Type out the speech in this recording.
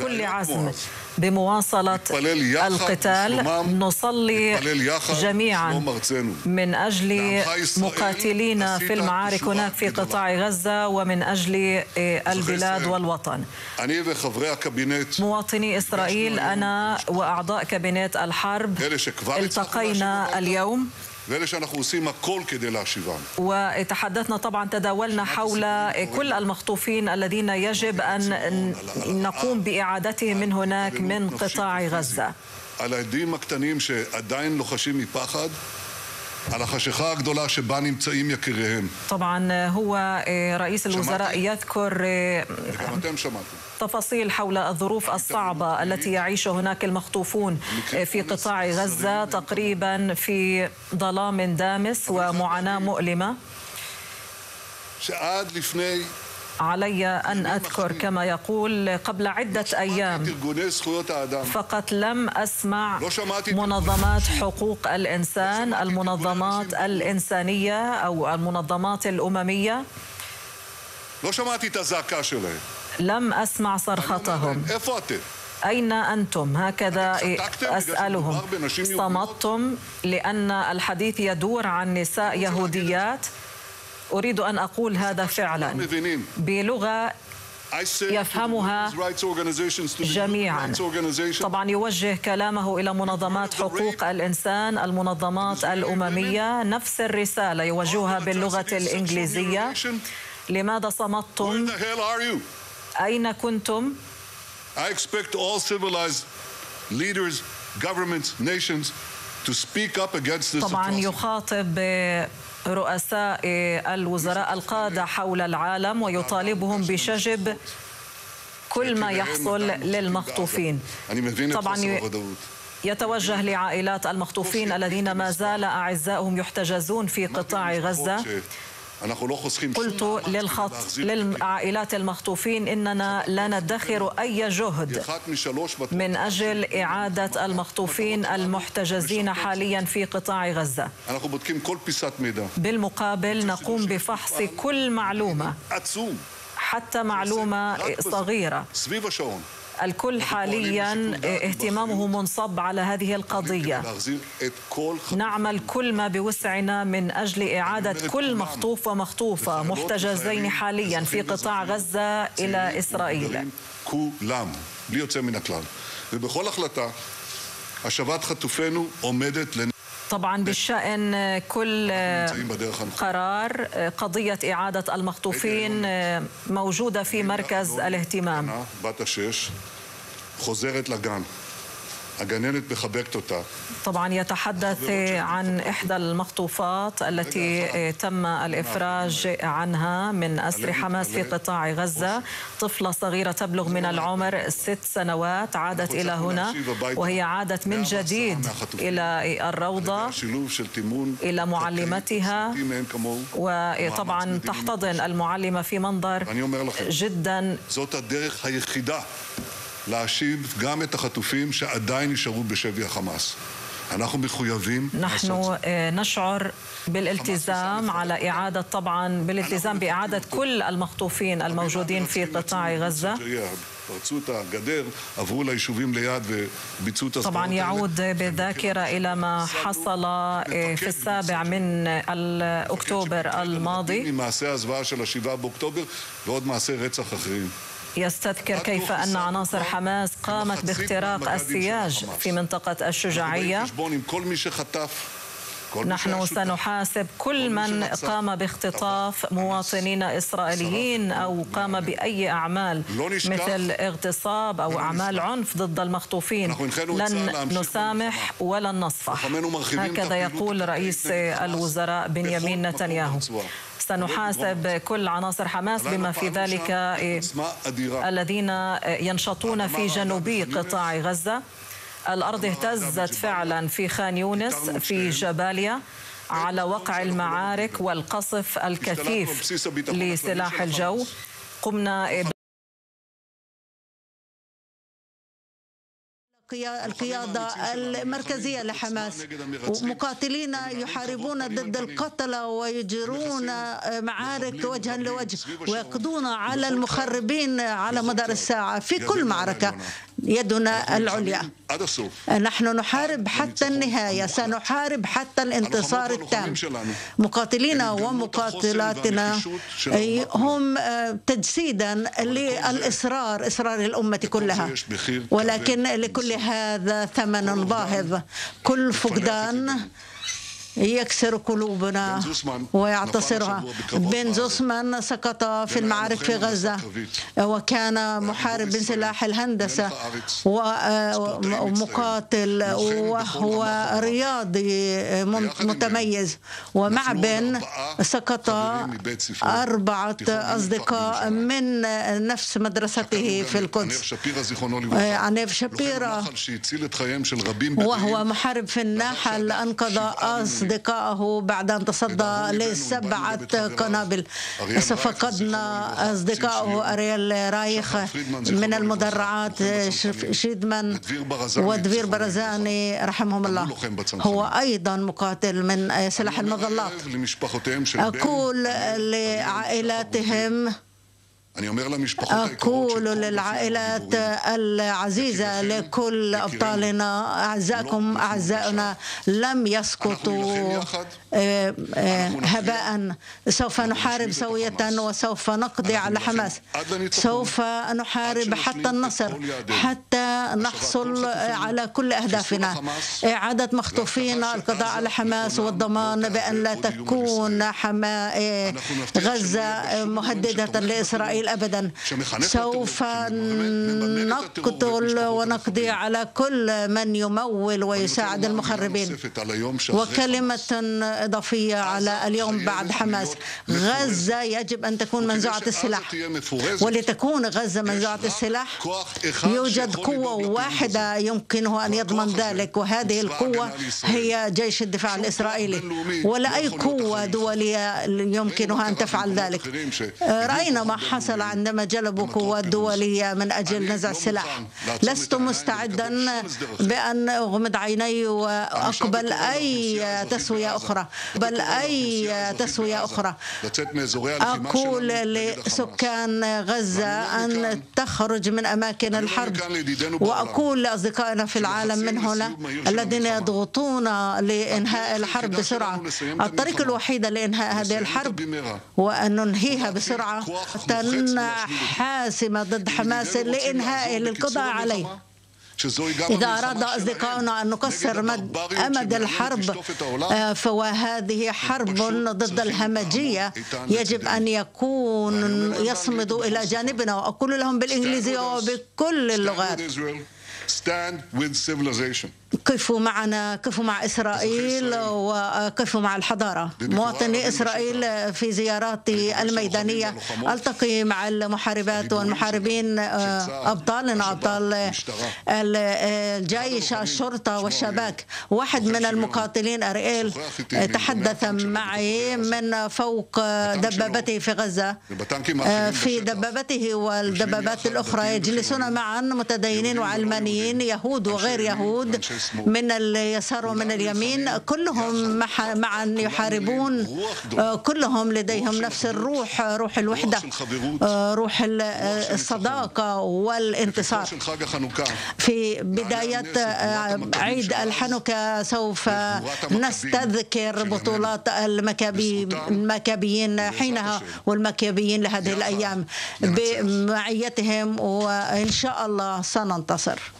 بكل عزم بمواصلة القتال. نصلي جميعا من أجل مقاتلينا في المعارك هناك في قطاع غزة ومن أجل البلاد والوطن. مواطني إسرائيل، أنا وأعضاء كابينت الحرب التقينا اليوم وتحدثنا، طبعا تداولنا حول كل المخطوفين الذين يجب أن نقوم بإعادتهم من هناك من قطاع غزة. طبعا هو رئيس الوزراء يذكر تفاصيل حول الظروف الصعبة التي يعيش هناك المخطوفون في قطاع غزة، تقريبا في ظلام دامس ومعاناة مؤلمة. علي أن أذكر كما يقول قبل عدة أيام فقط لم أسمع منظمات حقوق الإنسان، المنظمات الإنسانية أو المنظمات الأممية، لم أسمع صرختهم. أين أنتم؟ هكذا أسألهم. صمتم لأن الحديث يدور عن نساء يهوديات. أريد أن أقول هذا فعلا بلغة يفهمها جميعا. طبعا يوجه كلامه إلى منظمات حقوق الإنسان، المنظمات الأممية، نفس الرسالة يوجهها باللغة الإنجليزية. لماذا صمتم؟ أين كنتم؟ طبعا يخاطب رؤساء الوزراء القادة حول العالم ويطالبهم بشجب كل ما يحصل للمخطوفين. طبعا يتوجه لعائلات المخطوفين الذين ما زال أعزائهم يحتجزون في قطاع غزة. قلت للعائلات المخطوفين إننا لا ندخر أي جهد من أجل إعادة المخطوفين المحتجزين حاليا في قطاع غزة. بالمقابل نقوم بفحص كل معلومة حتى معلومة صغيرة. الكل حاليا اهتمامه منصب على هذه القضية. نعمل كل ما بوسعنا من أجل إعادة كل مخطوف ومخطوفة محتجزين حاليا في قطاع غزة إلى إسرائيل. طبعا بالشأن كل قرار، قضية إعادة المخطوفين موجودة في مركز الاهتمام. طبعا يتحدث عن إحدى المخطوفات التي تم الإفراج عنها من أسر حماس في قطاع غزة، طفلة صغيرة تبلغ من العمر 6 سنوات، عادت إلى هنا وهي عادت من جديد إلى الروضة إلى معلمتها، وطبعا تحتضن المعلمة في منظر جدا. نحن نشعر بالالتزام على إعادة، طبعا بالالتزام بإعادة كل المخطوفين الموجودين في قطاع غزة. طبعا يعود بالذاكرة إلى ما حصل في 7 أكتوبر الماضي. يستذكر كيف أن عناصر حماس قامت باختراق السياج في منطقة الشجاعية. نحن سنحاسب كل من قام باختطاف مواطنين إسرائيليين أو قام بأي أعمال مثل اغتصاب أو أعمال عنف ضد المخطوفين. لن نسامح ولن نصفح، هكذا يقول رئيس الوزراء بنيامين نتنياهو. سنحاسب كل عناصر حماس بما في ذلك الذين ينشطون في جنوبي قطاع غزة. الأرض اهتزت فعلا في خان يونس، في جباليا، على وقع المعارك والقصف الكثيف لسلاح الجو. قمنا القيادة المركزية لحماس، ومقاتلين يحاربون ضد القتلى ويجرون معارك وجها لوجه ويقضون على المخربين على مدار الساعة في كل معركة. يدنا العليا، نحن نحارب حتى النهاية، سنحارب حتى الانتصار التام. مقاتلينا ومقاتلاتنا هم تجسيدا للإصرار، إصرار الأمة كلها، ولكن لكل هذا ثمن باهظ. كل فقدان يكسر قلوبنا ويعتصرها. بن زوسمان سقط في المعارك في غزة وكان محارب من سلاح الهندسة ومقاتل، وهو رياضي متميز. ومع بن سقط 4 أصدقاء من نفس مدرسته في القدس. عنيف شبيرة وهو محارب في الناحل أنقذ أصدقائه بعد أن تصدى ل7 قنابل. فقدنا أصدقائه أريال رايخ من المدرعات، شيدمان ودفير برزاني رحمهم الله، هو أيضا مقاتل من سلاح المظلات. أقول لعائلاتهم، أقول للعائلات العزيزة، لكل أبطالنا، أعزائكم أعزائنا لم يسقطوا هباء. سوف نحارب سوية وسوف نقضي على حماس، سوف نحارب حتى النصر، حتى نحصل على كل أهدافنا. إعادة مخطوفينا، القضاء على حماس، والضمان بأن لا تكون غزة مهددة لإسرائيل أبدا. سوف نقتل ونقضي على كل من يمول ويساعد المخربين. وكلمة إضافية على اليوم بعد حماس، غزة يجب أن تكون منزوعة السلاح. ولتكون غزة منزوعة السلاح يوجد قوة واحدة يمكنه أن يضمن ذلك، وهذه القوة هي جيش الدفاع الإسرائيلي، ولا أي قوة دولية يمكنها أن تفعل ذلك. رأينا ما حصل عندما جلبوا قوات دولية من أجل نزع السلاح. لست مستعدا بأن أغمض عيني وأقبل أي تسوية أخرى، بل أي تسوية أخرى. أقول لسكان غزة أن تخرج من أماكن الحرب، وأقول لأصدقائنا في العالم من هنا الذين يضغطون لإنهاء الحرب بسرعة، الطريق الوحيد لإنهاء هذه الحرب هو أن ننهيها بسرعة، حاسمة ضد حماس لإنهائه، للقضاء عليه. إذا أراد أصدقائنا أن نكسر أمد الحرب، فهذه حرب ضد الهمجية، يجب أن يصمدوا إلى جانبنا. وأقول لهم بالإنجليزية وبكل اللغات، قفوا معنا، قفوا مع إسرائيل، وقفوا مع الحضارة. مواطني إسرائيل، في زياراتي الميدانية ألتقي مع المحاربات والمحاربين، أبطالنا، أبطال الجيش، الشرطة والشباك. واحد من المقاتلين أرييل تحدث معي من فوق دبابته في غزة، في دبابته والدبابات الأخرى يجلسون معا متدينين وعلمانيين، يهود وغير يهود، من اليسار ومن اليمين، كلهم معا يحاربون، كلهم لديهم نفس الروح، روح الوحدة، روح الصداقة والانتصار. في بداية عيد الحنوكة سوف نستذكر بطولات المكابيين حينها، والمكابيين لهذه الأيام بمعيتهم، وإن شاء الله سننتصر.